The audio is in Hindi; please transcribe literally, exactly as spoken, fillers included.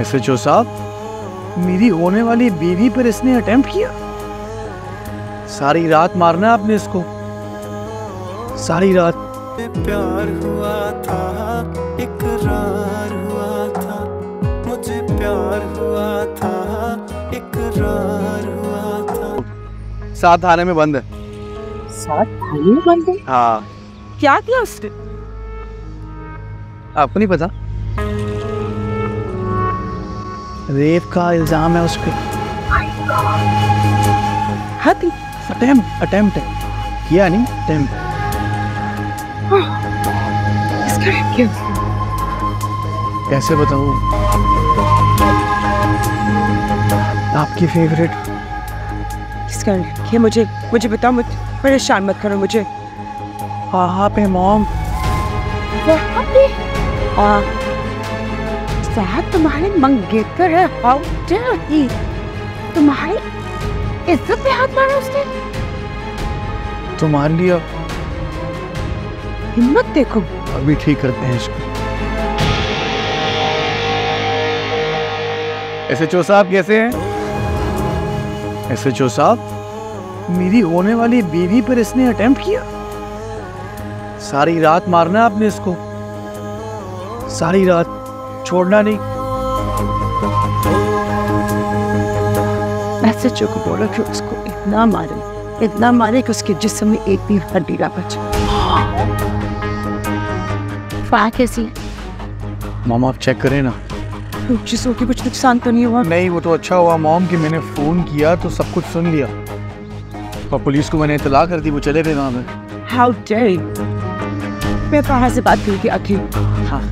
एसएचओ साहब, मेरी होने वाली बीवी पर इसने अटेम्प्ट किया। सारी रात मारना आपने इसको, सारी रात। प्यार हुआ था, इकरार हुआ था, मुझे प्यार हुआ था, इकरार हुआ था। सात थाने में बंद है। सात थाने में बंद है? हाँ। क्या किया उसने? आपको नहीं पता? रेप का इल्जाम है उस पे। हाँ, अटेम्प्ट अटेम्प्ट है, किया नहीं, अटेम्प्ट। इसका क्या? कैसे बताऊँ? आपकी फेवरेट किसका है? मुझे मुझे बताओ, मुझे परेशान मत करो मुझे। हाँ पे मॉम, वहाँ पे आ साहब तुम्हारे मंगेतर है। हाउ डेयर ही, तुम्हारी इज्जत पे हाथ मारा उसने। तुम्हारे लिए हिम्मत देखो। अभी ठीक करते हैं इसको। एसएचओ साहब कैसे हैं? एसएचओ साहब, मेरी होने वाली बीवी पर इसने अटेम्प्ट किया। सारी रात मारना आपने इसको, सारी रात, छोड़ना नहीं। एसएचओ को बोलो कि उसको इतना मारे, इतना मारे कि उसके जिस्म में एक भी हड्डी ना बचे। कैसी मॉम, आप चेक करें ना, जिस्म की कुछ नुकसान तो नहीं हुआ? नहीं, वो तो अच्छा हुआ मॉम कि मैंने फोन किया तो सब कुछ सुन लिया, और पुलिस को मैंने इतला कर दी, वो चले गए वहाँ पे। हाउ डेयर, मैं कहाँ से बात करूँगी आखिर? हाँ